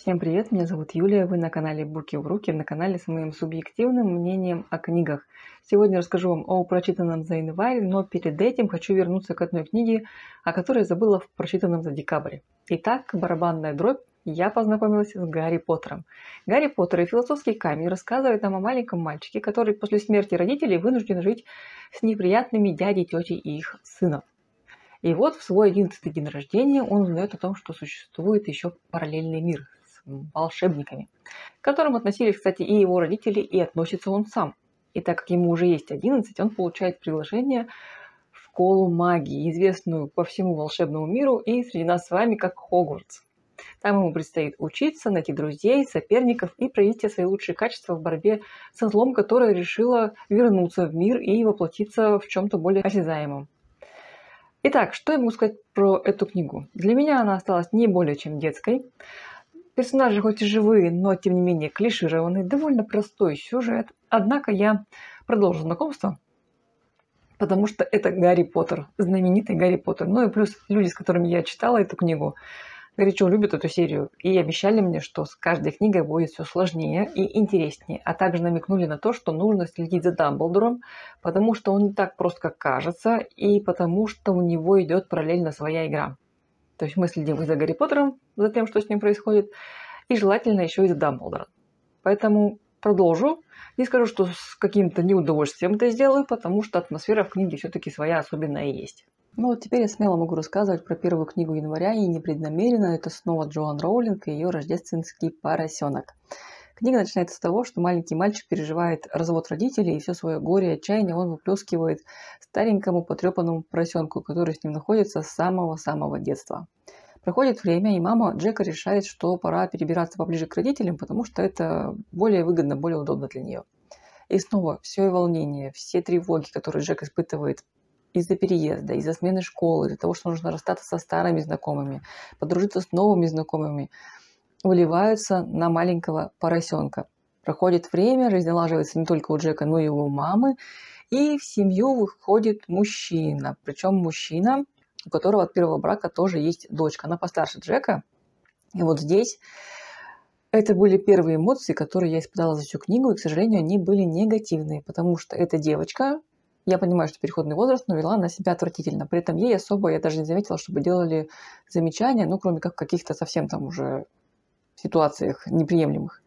Всем привет, меня зовут Юлия, вы на канале Буки в руки, на канале с моим субъективным мнением о книгах. Сегодня расскажу вам о прочитанном за январь, но перед этим хочу вернуться к одной книге, о которой я забыла в прочитанном за декабрь. Итак, барабанная дробь, я познакомилась с Гарри Поттером. Гарри Поттер и философский камень рассказывает нам о маленьком мальчике, который после смерти родителей вынужден жить с неприятными дядей, тетей и их сыном. И вот в свой 11-й день рождения он узнает о том, что существует еще параллельный мир с волшебниками, к которым относились, кстати, и его родители, и относится он сам. И так как ему уже есть 11, он получает приглашение в школу магии, известную по всему волшебному миру и среди нас с вами как Хогвартс. Там ему предстоит учиться, найти друзей, соперников и проявить свои лучшие качества в борьбе со злом, которое решило вернуться в мир и воплотиться в чем-то более осязаемом. Итак, что я могу сказать про эту книгу? Для меня она осталась не более чем детской. Персонажи хоть и живые, но тем не менее клишированный, довольно простой сюжет. Однако я продолжу знакомство, потому что это Гарри Поттер, знаменитый Гарри Поттер. Ну и плюс люди, с которыми я читала эту книгу, горячо любят эту серию и обещали мне, что с каждой книгой будет все сложнее и интереснее, а также намекнули на то, что нужно следить за Дамблдором, потому что он не так прост, как кажется, и потому что у него идет параллельно своя игра. То есть мы следим и за Гарри Поттером, за тем, что с ним происходит, и желательно еще и за Дамблдором. Поэтому продолжу. Не скажу, что с каким-то неудовольствием это сделаю, потому что атмосфера в книге все-таки своя особенная есть. Ну вот теперь я смело могу рассказывать про первую книгу января, и непреднамеренно это снова Джоан Роулинг и ее «Рождественский поросенок». Книга начинается с того, что маленький мальчик переживает развод родителей, и все свое горе и отчаяние он выплескивает старенькому потрепанному поросенку, который с ним находится с самого-самого детства. Проходит время, и мама Джека решает, что пора перебираться поближе к родителям, потому что это более выгодно, более удобно для нее. И снова все волнение, все тревоги, которые Джек испытывает из-за переезда, из-за смены школы, из-за того, что нужно расстаться со старыми знакомыми, подружиться с новыми знакомыми, выливаются на маленького поросенка. Проходит время, жизнь налаживается не только у Джека, но и у мамы, и в семью выходит мужчина, причем мужчина, у которого от первого брака тоже есть дочка. Она постарше Джека. И вот здесь это были первые эмоции, которые я испытала за всю книгу. И, к сожалению, они были негативные, потому что эта девочка, я понимаю, что переходный возраст, но вела она себя отвратительно. При этом ей особо, я даже не заметила, чтобы делали замечания, ну, кроме как в каких-то совсем там уже ситуациях неприемлемых.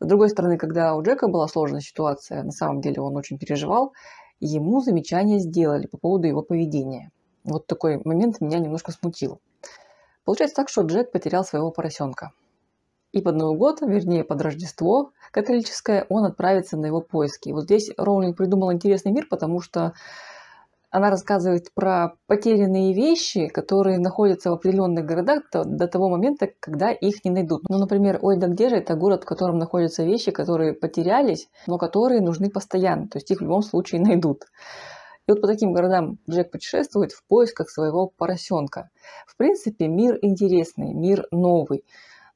С другой стороны, когда у Джека была сложная ситуация, на самом деле он очень переживал, ему замечания сделали по поводу его поведения. Вот такой момент меня немножко смутил. Получается так, что Джек потерял своего поросенка. И под Новый год, вернее под Рождество католическое, он отправится на его поиски. И вот здесь Роулинг придумал интересный мир, потому что она рассказывает про потерянные вещи, которые находятся в определенных городах до того момента, когда их не найдут. Ну, например, «Ой, да где же» — это город, в котором находятся вещи, которые потерялись, но которые нужны постоянно, то есть их в любом случае найдут. И вот по таким городам Джек путешествует в поисках своего поросенка. В принципе, мир интересный, мир новый.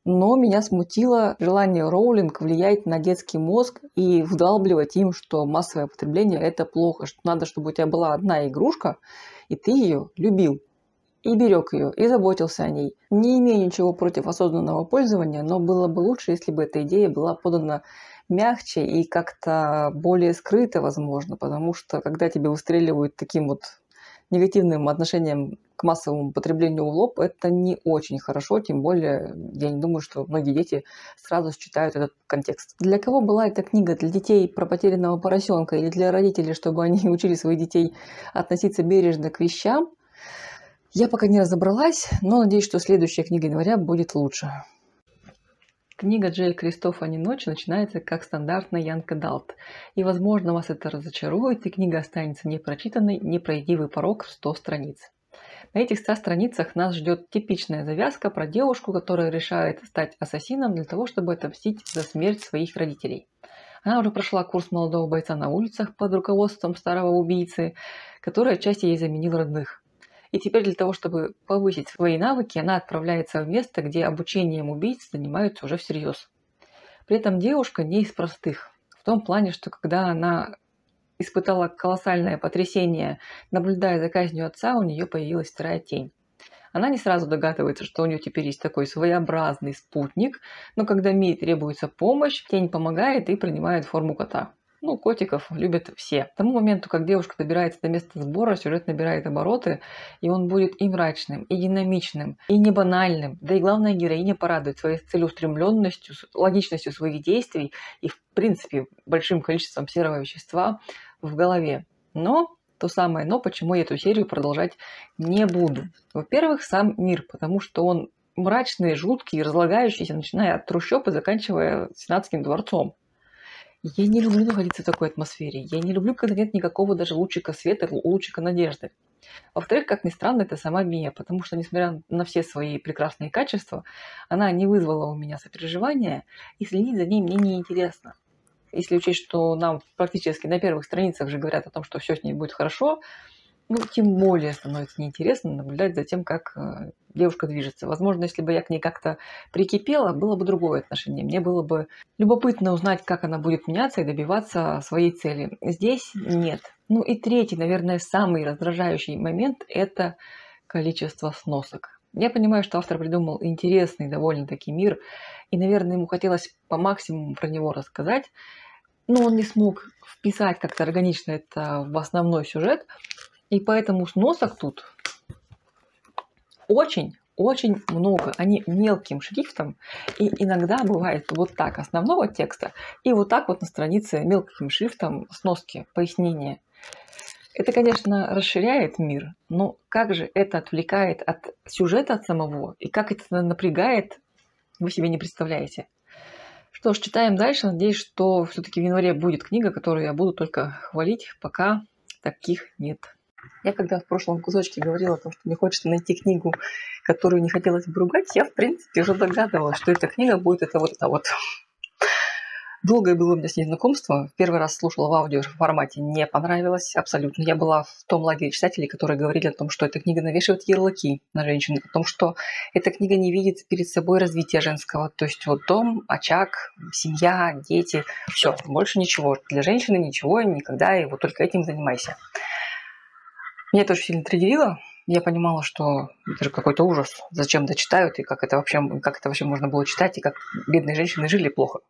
Но меня смутило желание Роулинг влиять на детский мозг и вдалбливать им, что массовое потребление – это плохо, что надо, чтобы у тебя была одна игрушка, и ты ее любил, и берег ее, и заботился о ней. Не имею ничего против осознанного пользования, но было бы лучше, если бы эта идея была подана мягче и как-то более скрыто, возможно, потому что когда тебе выстреливают таким вот негативным отношением к массовому потреблению в лоб, это не очень хорошо, тем более я не думаю, что многие дети сразу считают этот контекст. Для кого была эта книга? Для детей про потерянного поросенка или для родителей, чтобы они учили своих детей относиться бережно к вещам? Я пока не разобралась, но надеюсь, что следующая книга января будет лучше. Книга Джея Кристоффа «Неночи» начинается как стандартный Янг Эдалт. И, возможно, вас это разочарует, и книга останется непрочитанной, непройдивый порог в 100 страниц. На этих 100 страницах нас ждет типичная завязка про девушку, которая решает стать ассасином для того, чтобы отомстить за смерть своих родителей. Она уже прошла курс молодого бойца на улицах под руководством старого убийцы, который отчасти ей заменил родных. И теперь для того, чтобы повысить свои навыки, она отправляется в место, где обучением убийц занимаются уже всерьез. При этом девушка не из простых. В том плане, что когда она испытала колоссальное потрясение, наблюдая за казнью отца, у нее появилась вторая тень. Она не сразу догадывается, что у нее теперь есть такой своеобразный спутник, но когда Мии требуется помощь, тень помогает и принимает форму кота. Ну, котиков любят все. К тому моменту, как девушка добирается до места сбора, сюжет набирает обороты, и он будет и мрачным, и динамичным, и не банальным. Да и главная героиня порадует своей целеустремленностью, логичностью своих действий и, в принципе, большим количеством серого вещества в голове. Но то самое «но», почему я эту серию продолжать не буду. Во-первых, сам мир, потому что он мрачный, жуткий, разлагающийся, начиная от трущоб и заканчивая Сенатским дворцом. Я не люблю находиться в такой атмосфере. Я не люблю, когда нет никакого даже лучика света, лучика надежды. Во-вторых, как ни странно, это сама Мия, потому что, несмотря на все свои прекрасные качества, она не вызвала у меня сопереживания, и следить за ней мне неинтересно. Если учесть, что нам практически на первых страницах же говорят о том, что все с ней будет хорошо, ну, тем более становится неинтересно наблюдать за тем, как девушка движется. Возможно, если бы я к ней как-то прикипела, было бы другое отношение. Мне было бы любопытно узнать, как она будет меняться и добиваться своей цели. Здесь нет. Ну и третий, наверное, самый раздражающий момент – это количество сносок. Я понимаю, что автор придумал интересный довольно-таки мир, и, наверное, ему хотелось по максимуму про него рассказать, но он не смог вписать как-то органично это в основной сюжет. И поэтому сносок тут очень-очень много. Они мелким шрифтом. И иногда бывает вот так основного текста. И вот так вот на странице мелким шрифтом сноски, пояснения. Это, конечно, расширяет мир. Но как же это отвлекает от сюжета от самого? И как это напрягает, вы себе не представляете. Что ж, читаем дальше. Надеюсь, что все-таки в январе будет книга, которую я буду только хвалить, пока таких нет. Я когда в прошлом кусочке говорила о том, что мне хочется найти книгу, которую не хотелось бы ругать, я, в принципе, уже догадывалась, что эта книга будет это вот. Долгое было у меня с ней знакомство. Первый раз слушала в аудиоформате, не понравилось абсолютно. Я была в том лагере читателей, которые говорили о том, что эта книга навешивает ярлыки на женщин, о том, что эта книга не видит перед собой развития женского. То есть вот дом, очаг, семья, дети, все, больше ничего. Для женщины ничего, никогда, и вот только этим занимайся. Меня это очень сильно триггерило. Я понимала, что это же какой-то ужас. Зачем это читают, и как это вообще можно было читать, и как бедные женщины жили плохо.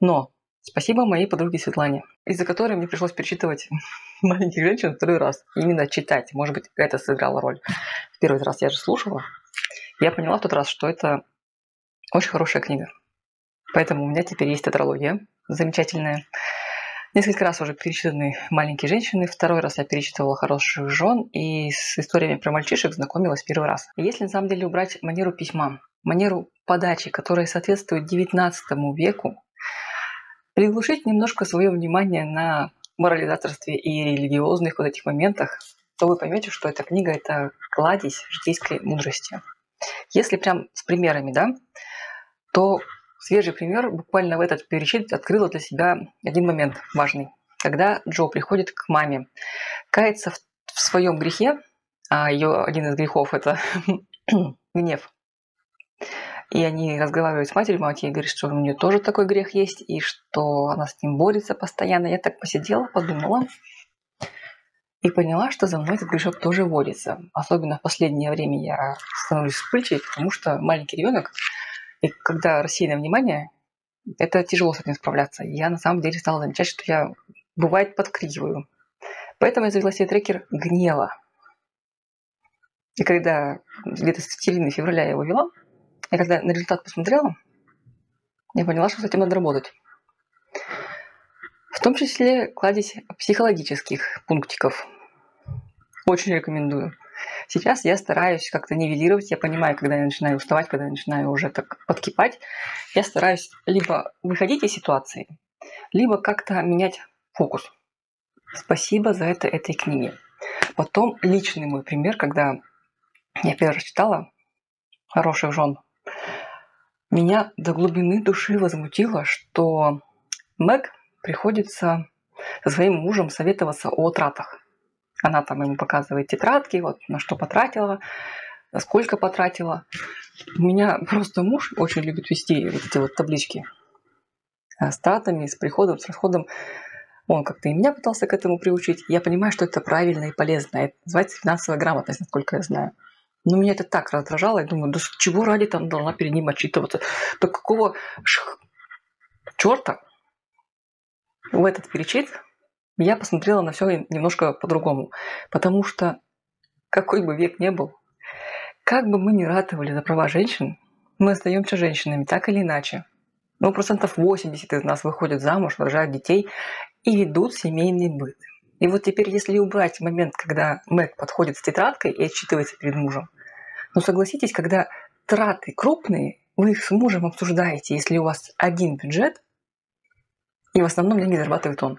Но спасибо моей подруге Светлане, из-за которой мне пришлось перечитывать «Маленьких женщин» второй раз. Именно читать. Может быть, это сыграло роль. В первый раз я же слушала. Я поняла в тот раз, что это очень хорошая книга. Поэтому у меня теперь есть тетралогия замечательная. Несколько раз уже перечитаны «Маленькие женщины», второй раз я перечитывала «Хороших жен» и с историями про мальчишек знакомилась первый раз. Если на самом деле убрать манеру письма, манеру подачи, которая соответствует 19 веку, приглушить немножко свое внимание на морализаторстве и религиозных вот этих моментах, то вы поймете, что эта книга – это кладезь житейской мудрости. Если прям с примерами, да, то... Свежий пример. Буквально в этот перечит открыла для себя один момент важный. Когда Джо приходит к маме, кается в своем грехе, а ее один из грехов – это гнев. И они разговаривают с матерью, мать ей говорит, что у нее тоже такой грех есть, и что она с ним борется постоянно. Я так посидела, подумала и поняла, что за мной этот грешок тоже водится. Особенно в последнее время я становлюсь вспыльчивой, потому что маленький ребенок. И когда рассеянное внимание, это тяжело с этим справляться. Я на самом деле стала замечать, что я, бывает, подкрикиваю. Поэтому я завела себе трекер гнева. И когда где-то с середины февраля я его вела, и когда на результат посмотрела, я поняла, что с этим надо работать. В том числе кладезь психологических пунктиков. Очень рекомендую. Сейчас я стараюсь как-то нивелировать, я понимаю, когда я начинаю уставать, когда я начинаю уже так подкипать, я стараюсь либо выходить из ситуации, либо как-то менять фокус. Спасибо за это этой книге. Потом личный мой пример, когда я первый раз читала «Хороших жен», меня до глубины души возмутило, что Мэг приходится со своим мужем советоваться о тратах. Она там ему показывает тетрадки, вот на что потратила, на сколько потратила. У меня просто муж очень любит вести вот эти вот таблички с тратами, с приходом, с расходом. Он как-то и меня пытался к этому приучить. Я понимаю, что это правильно и полезно. Это называется финансовая грамотность, насколько я знаю. Но меня это так раздражало. Я думаю, да чего ради там должна перед ним отчитываться? Да какого чёрта в этот перечит? Я посмотрела на все немножко по-другому. Потому что какой бы век ни был, как бы мы ни ратовали за права женщин, мы остаемся женщинами, так или иначе. Но 80% из нас выходят замуж, рожают детей и ведут семейный быт. И вот теперь, если убрать момент, когда Мэг подходит с тетрадкой и отчитывается перед мужем, ну согласитесь, когда траты крупные, вы их с мужем обсуждаете, если у вас один бюджет, и в основном деньги зарабатывает он.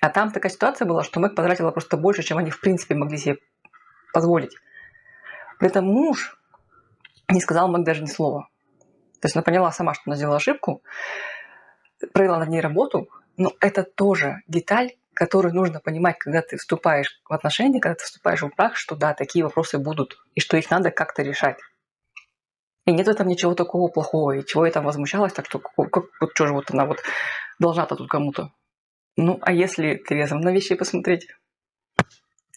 А там такая ситуация была, что Мэг потратила просто больше, чем они в принципе могли себе позволить. При этом муж не сказал Мэг даже ни слова. То есть она поняла сама, что она сделала ошибку, провела над ней работу, но это тоже деталь, которую нужно понимать, когда ты вступаешь в отношения, когда ты вступаешь в брак, что да, такие вопросы будут, и что их надо как-то решать. И нет в этом ничего такого плохого, и чего я там возмущалась, так что что же вот она вот должна-то тут кому-то. Ну, а если трезво на вещи посмотреть,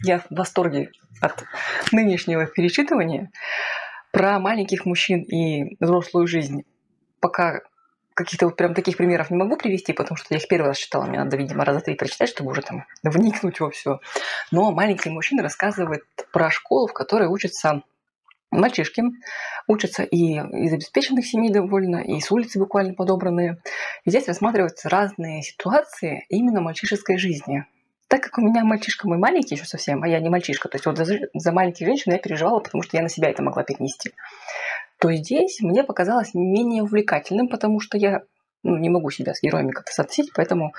я в восторге от нынешнего перечитывания. Про маленьких мужчин и взрослую жизнь пока каких-то вот прям таких примеров не могу привести, потому что я их первый раз читала. Мне надо, видимо, раза 3 прочитать, чтобы уже там вникнуть во все. Но маленький мужчина рассказывает про школу, в которой учатся мальчишки. Учатся и из обеспеченных семей довольно, и с улицы буквально подобранные. И здесь рассматриваются разные ситуации именно мальчишеской жизни. Так как у меня мальчишка мой маленький еще совсем, а я не мальчишка, то есть вот за маленьких женщин я переживала, потому что я на себя это могла перенести, то здесь мне показалось менее увлекательным, потому что я не могу себя с героями как-то соотносить, поэтому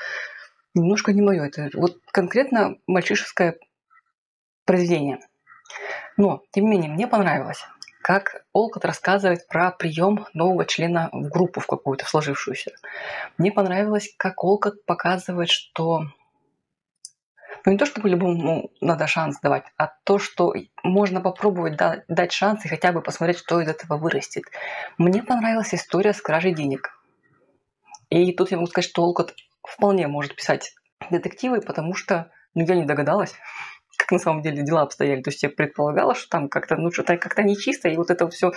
немножко не мое. Это вот конкретно мальчишеское произведение. Но, тем не менее, мне понравилось, как Олкотт рассказывает про прием нового члена в группу в какую-то сложившуюся. Мне понравилось, как Олкотт показывает, что... Ну, не то, чтобы любому надо шанс давать, а то, что можно попробовать дать шанс и хотя бы посмотреть, что из этого вырастет. Мне понравилась история с кражей денег. И тут я могу сказать, что Олкотт вполне может писать детективы, потому что я не догадалась, как на самом деле дела обстояли. То есть я предполагала, что там как-то ну, что-то как-то нечисто, и вот это все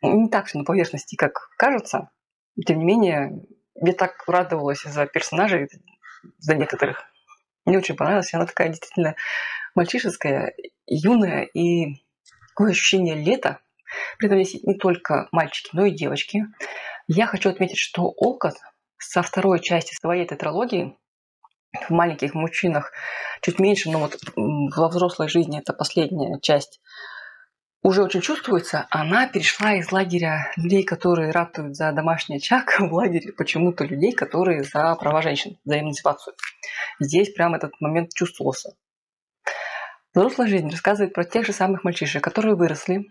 не так все на поверхности, как кажется. Тем не менее, я так радовалась за персонажей, за некоторых. Мне очень понравилась. Она такая действительно мальчишеская, юная. И такое ощущение лета. При этом здесь не только мальчики, но и девочки. Я хочу отметить, что Олкотт со второй части своей тетралогии в «Маленьких мужчинах» чуть меньше, но вот во взрослой жизни это последняя часть уже очень чувствуется. Она перешла из лагеря людей, которые ратуют за домашний очаг, в лагерь почему-то людей, которые за права женщин, за эмансипацию. Здесь прям этот момент чувствовался. Взрослая жизнь рассказывает про тех же самых мальчишек, которые выросли.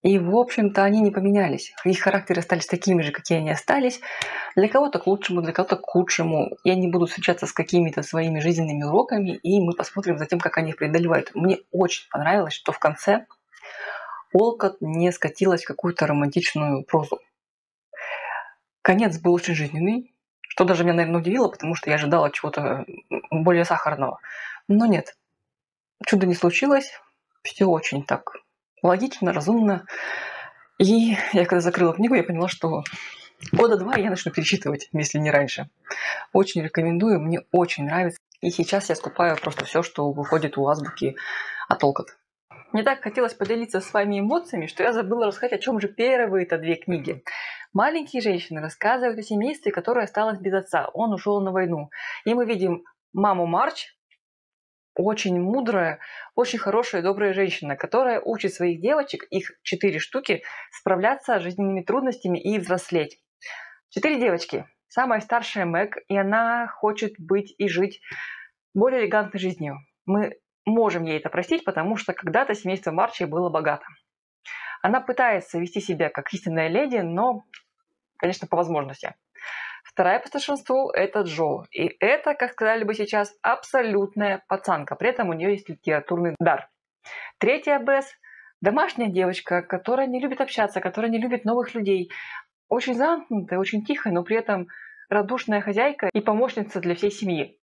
И, в общем-то, они не поменялись. Их характеры остались такими же, какие они остались. Для кого-то к лучшему, для кого-то к худшему. И они будут встречаться с какими-то своими жизненными уроками. И мы посмотрим за тем, как они их преодолевают. Мне очень понравилось, что в конце... Олкотт не скатилась в какую-то романтичную прозу. Конец был очень жизненный, что даже меня, наверное, удивило, потому что я ожидала чего-то более сахарного. Но нет, чудо не случилось, все очень так логично, разумно. И я когда закрыла книгу, я поняла, что года 2 я начну перечитывать, если не раньше. Очень рекомендую, мне очень нравится. И сейчас я скупаю просто все, что выходит у азбуки от Олкотт. Мне так хотелось поделиться с вами эмоциями, что я забыла рассказать, о чем же первые-то 2 книги. «Маленькие женщины» рассказывают о семействе, которое осталось без отца. Он ушел на войну. И мы видим маму Марч, очень мудрая, очень хорошая, добрая женщина, которая учит своих девочек, их 4 штуки, справляться с жизненными трудностями и взрослеть. 4 девочки. Самая старшая Мэг, и она хочет быть и жить более элегантной жизнью. Мы можем ей это простить, потому что когда-то семейство Марчи было богато. Она пытается вести себя как истинная леди, но, конечно, по возможности. Вторая по старшинству – это Джо. И это, как сказали бы сейчас, абсолютная пацанка. При этом у нее есть литературный дар. Третья Бесс – домашняя девочка, которая не любит общаться, которая не любит новых людей. Очень замкнутая, очень тихая, но при этом радушная хозяйка и помощница для всей семьи.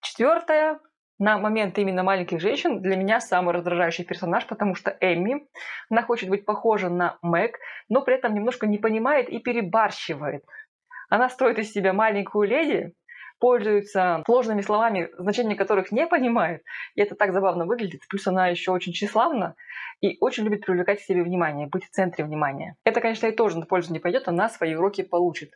Четвертая – на момент именно «Маленьких женщин» для меня самый раздражающий персонаж, потому что Эмми, она хочет быть похожа на Мэг, но при этом немножко не понимает и перебарщивает. Она строит из себя маленькую леди, пользуется сложными словами, значения которых не понимает, и это так забавно выглядит. Плюс она еще очень тщеславна и очень любит привлекать к себе внимание, быть в центре внимания. Это, конечно, и тоже на пользу не пойдет, она свои уроки получит.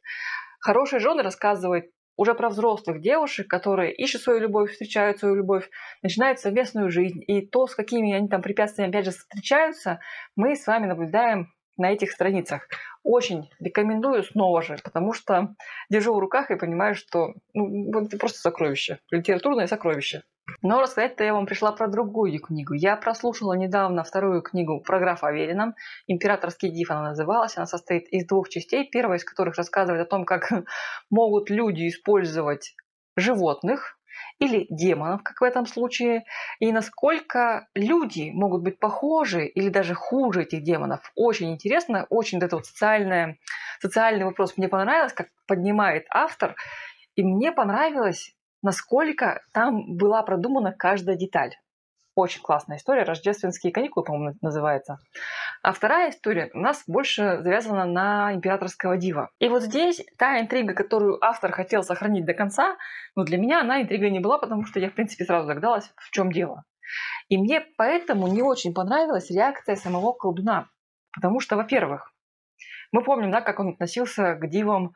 «Хорошие жены» рассказывает уже про взрослых девушек, которые ищут свою любовь, встречают свою любовь, начинают совместную жизнь. И то, с какими они там препятствиями опять же встречаются, мы с вами наблюдаем на этих страницах. Очень рекомендую снова же, потому что держу в руках и понимаю, что это просто сокровище, литературное сокровище. Но рассказать-то я вам пришла про другую книгу. Я прослушала недавно вторую книгу про графа Аверина. «Императорский див» она называлась. Она состоит из двух частей, первая из которых рассказывает о том, как могут люди использовать животных или демонов, как в этом случае, и насколько люди могут быть похожи или даже хуже этих демонов. Очень интересно, очень это вот социальный вопрос мне понравилось, как поднимает автор, и мне понравилось, насколько там была продумана каждая деталь. Очень классная история, «Рождественские каникулы», по-моему, называется. А вторая история у нас больше завязана на императорского дива. И вот здесь та интрига, которую автор хотел сохранить до конца, но для меня она интригой не была, потому что я, в принципе, сразу догадалась, в чем дело. И мне поэтому не очень понравилась реакция самого колдуна. Потому что, во-первых, мы помним, да, как он относился к дивам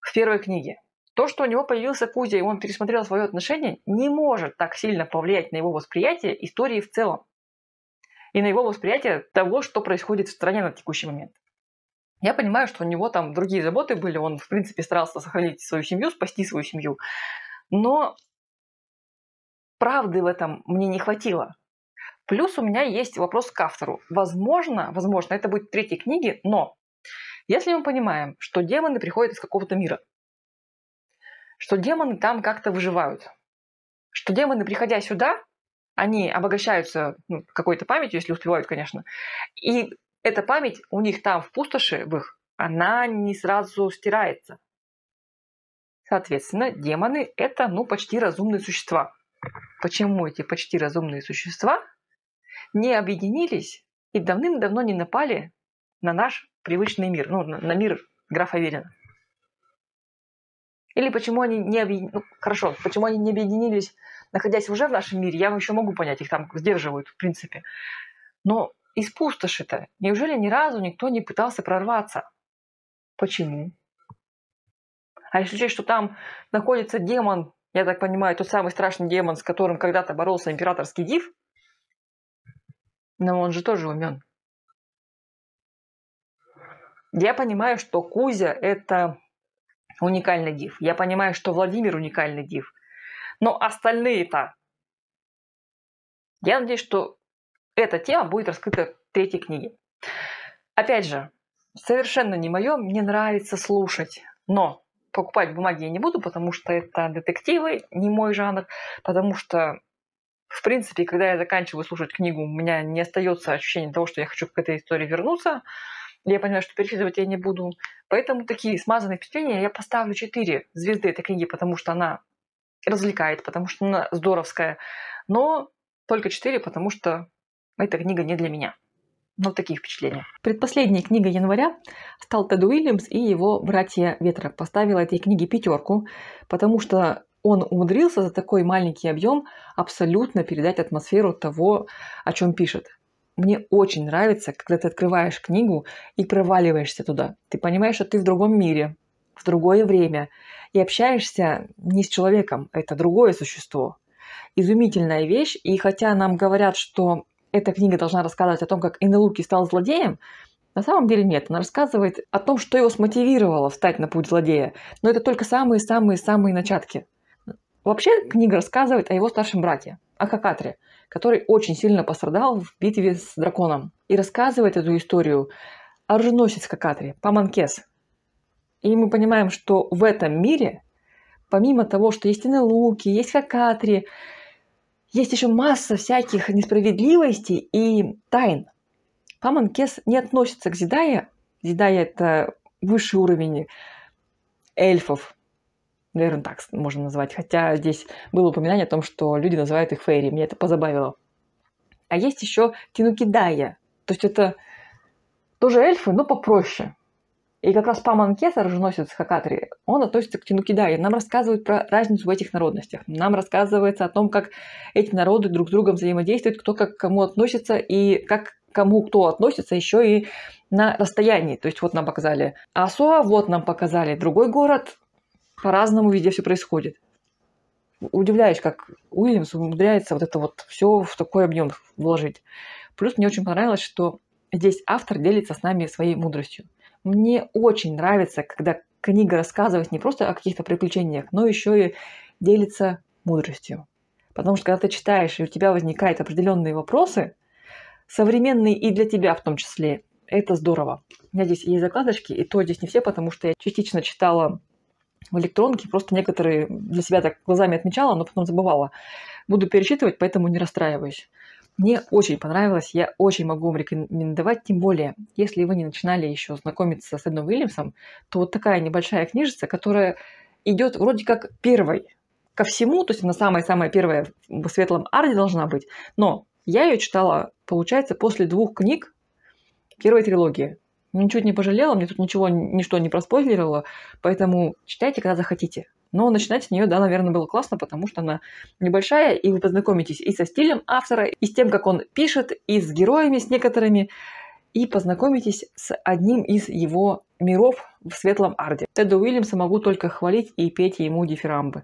в первой книге. То, что у него появился Кузя, и он пересмотрел свое отношение, не может так сильно повлиять на его восприятие истории в целом и на его восприятие того, что происходит в стране на текущий момент. Я понимаю, что у него там другие заботы были, он, в принципе, старался сохранить свою семью, спасти свою семью, но правды в этом мне не хватило. Плюс у меня есть вопрос к автору. Возможно, это будет в третьей книге, но если мы понимаем, что демоны приходят из какого-то мира, что демоны там как-то выживают, что демоны, приходя сюда, они обогащаются какой-то памятью, если успевают, конечно, и эта память у них там в пустоши, в их, она не сразу стирается. Соответственно, демоны — это почти разумные существа. Почему эти почти разумные существа не объединились и давным-давно не напали на наш привычный мир, на мир графа Аверина? Или почему они не объединились, находясь уже в нашем мире, я еще могу понять, их там сдерживают, в принципе. Но из пустоши-то неужели ни разу никто не пытался прорваться? Почему? А если учесть, что там находится демон, я так понимаю, тот самый страшный демон, с которым когда-то боролся императорский див, но он же тоже умен. Я понимаю, что Кузя – это уникальный див. Я понимаю, что Владимир уникальный див. Но остальные-то... Я надеюсь, что эта тема будет раскрыта в третьей книге. Опять же, совершенно не мое, мне нравится слушать. Но покупать бумаги я не буду, потому что это детективы, не мой жанр. Потому что, в принципе, когда я заканчиваю слушать книгу, у меня не остается ощущения того, что я хочу к этой истории вернуться. Я понимаю, что перечитывать я не буду. Поэтому такие смазанные впечатления я поставлю 4 звезды этой книги, потому что она развлекает, потому что она здоровская. Но только 4, потому что эта книга не для меня. Но такие впечатления. Предпоследняя книга января стал Тед Уильямс и его «Братья ветра». Поставила этой книге 5, потому что он умудрился за такой маленький объем абсолютно передать атмосферу того, о чем пишет. Мне очень нравится, когда ты открываешь книгу и проваливаешься туда. Ты понимаешь, что ты в другом мире, в другое время. И общаешься не с человеком, это другое существо. Изумительная вещь. И хотя нам говорят, что эта книга должна рассказывать о том, как Эннелуки стал злодеем, на самом деле нет. Она рассказывает о том, что его смотивировало встать на путь злодея. Но это только самые-самые-самые начатки. Вообще книга рассказывает о его старшем брате, о Хакатре, который очень сильно пострадал в битве с драконом. И рассказывает эту историю оруженосец Хакатре, Паманкес. И мы понимаем, что в этом мире, помимо того, что есть Эннелуки, есть Хакатре, есть еще масса всяких несправедливостей и тайн. Паманкес не относится к Зидае. Зидая — это высший уровень эльфов. Наверное, так можно назвать. Хотя здесь было упоминание о том, что люди называют их фейри. Меня это позабавило. А есть еще тинукидая. То есть это тоже эльфы, но попроще. И как раз Пам Анкета, роженосец Хакатри, он относится к тинукидае. Нам рассказывают про разницу в этих народностях. Нам рассказывается о том, как эти народы друг с другом взаимодействуют, кто как к кому относится и как к кому кто относится еще и на расстоянии. То есть вот нам показали Асуа, вот нам показали другой город. По-разному везде все происходит. Удивляюсь, как Уильямс умудряется вот это вот все в такой объем вложить. Плюс мне очень понравилось, что здесь автор делится с нами своей мудростью. Мне очень нравится, когда книга рассказывает не просто о каких-то приключениях, но еще и делится мудростью. Потому что когда ты читаешь, и у тебя возникают определенные вопросы, современные и для тебя в том числе, это здорово. У меня здесь есть закладочки, и то здесь не все, потому что я частично читала в электронке, просто некоторые для себя так глазами отмечала, но потом забывала. Буду пересчитывать, поэтому не расстраиваюсь. Мне очень понравилось, я очень могу вам рекомендовать, тем более, если вы не начинали еще знакомиться с Эдом Уильямсом, то вот такая небольшая книжица, которая идет вроде как первой ко всему, то есть она самая-самая первая в Светлом Арде должна быть, но я ее читала, получается, после двух книг первой трилогии. Ничуть не пожалела, мне тут ничто не проспойлерило, поэтому читайте, когда захотите. Но начинать с нее, да, наверное, было классно, потому что она небольшая, и вы познакомитесь и со стилем автора, и с тем, как он пишет, и с героями, с некоторыми, и познакомитесь с одним из его миров в Светлом Арде. Теда Уильямса могу только хвалить и петь ему дифирамбы.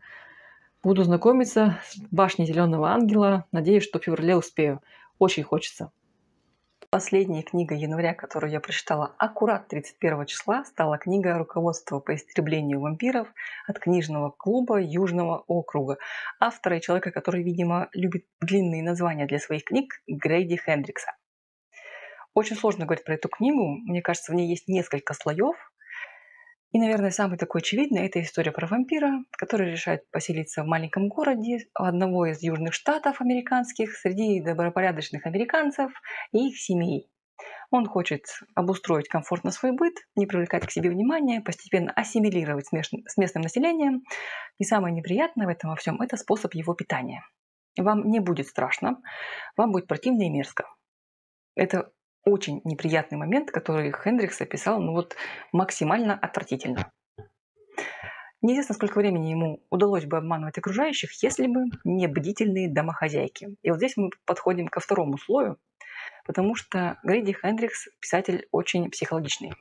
Буду знакомиться с Башней Зеленого ангела, надеюсь, что в феврале успею. Очень хочется. Последняя книга января, которую я прочитала аккурат 31 числа, стала книга «Руководство по истреблению вампиров от книжного клуба Южного округа». Автора и человека, который, видимо, любит длинные названия для своих книг, Грейди Хендрикса. Очень сложно говорить про эту книгу. Мне кажется, в ней есть несколько слоев. И, наверное, самый такой очевидный – это история про вампира, который решает поселиться в маленьком городе одного из южных штатов американских среди добропорядочных американцев и их семей. Он хочет обустроить комфортно свой быт, не привлекать к себе внимания, постепенно ассимилировать с местным населением. И самое неприятное в этом во всем – это способ его питания. Вам не будет страшно, вам будет противно и мерзко. Это очень неприятный момент, который Хендрикс описал, ну вот максимально отвратительно. Неизвестно, сколько времени ему удалось бы обманывать окружающих, если бы не бдительные домохозяйки. И вот здесь мы подходим ко второму слою, потому что Грейди Хендрикс писатель очень психологичный.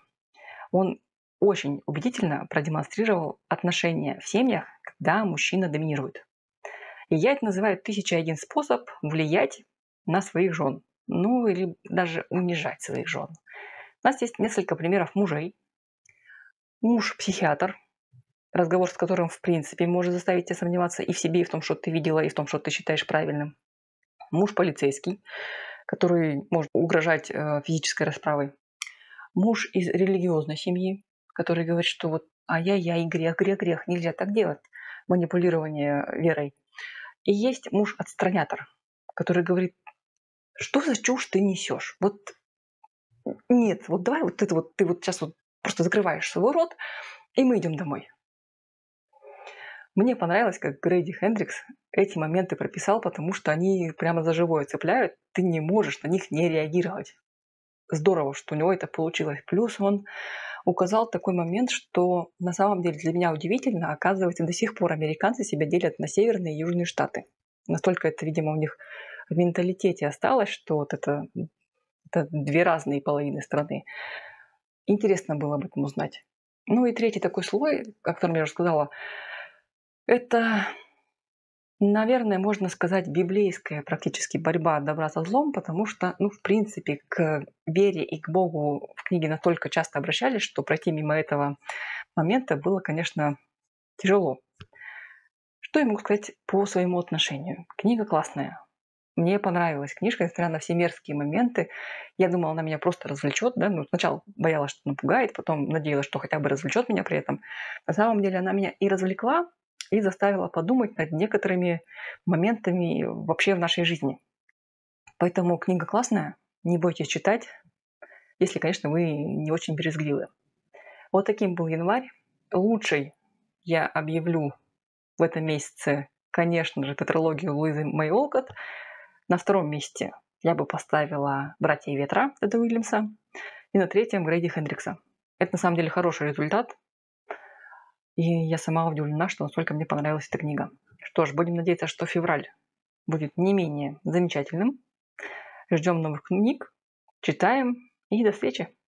Он очень убедительно продемонстрировал отношения в семьях, когда мужчина доминирует. И я это называю 1001 способ влиять на своих жен. Ну, или даже унижать своих жен. У нас есть несколько примеров мужей. Муж-психиатр, разговор с которым, в принципе, может заставить тебя сомневаться и в себе, и в том, что ты видела, и в том, что ты считаешь правильным. Муж-полицейский, который может угрожать физической расправой. Муж из религиозной семьи, который говорит, что вот ай-яй-яй, грех, нельзя так делать. Манипулирование верой. И есть муж-отстранятор, который говорит: что за чушь ты несешь? Вот нет, вот давай вот это вот, ты вот сейчас вот просто закрываешь свой рот, и мы идем домой. Мне понравилось, как Грейди Хендрикс эти моменты прописал, потому что они прямо за живое цепляют, ты не можешь на них не реагировать. Здорово, что у него это получилось. Плюс он указал такой момент, что на самом деле для меня удивительно, оказывается, до сих пор американцы себя делят на северные и южные штаты. Настолько это, видимо, у них в менталитете осталось, что вот это две разные половины страны. Интересно было об этом узнать. Ну и третий такой слой, о котором я уже сказала, это, наверное, можно сказать, библейская практически борьба добра со злом, потому что, ну, в принципе, к вере и к Богу в книге настолько часто обращались, что пройти мимо этого момента было, конечно, тяжело. Что я могу сказать по своему отношению? Книга классная. Мне понравилась книжка, несмотря на все мерзкие моменты. Я думала, она меня просто развлечет, да? Ну, сначала боялась, что напугает, потом надеялась, что хотя бы развлечет меня при этом. На самом деле она меня и развлекла, и заставила подумать над некоторыми моментами вообще в нашей жизни. Поэтому книга классная, не бойтесь читать, если, конечно, вы не очень брезгливы. Вот таким был январь. Лучший я объявлю в этом месяце, конечно же, тетралогию Луизы Мэй Олкотт. На втором месте я бы поставила «Братья ветра» Теда Уильямса. И на третьем Грейди Хендрикса. Это на самом деле хороший результат. И я сама удивлена, что настолько мне понравилась эта книга. Что ж, будем надеяться, что февраль будет не менее замечательным. Ждем новых книг, читаем и до встречи!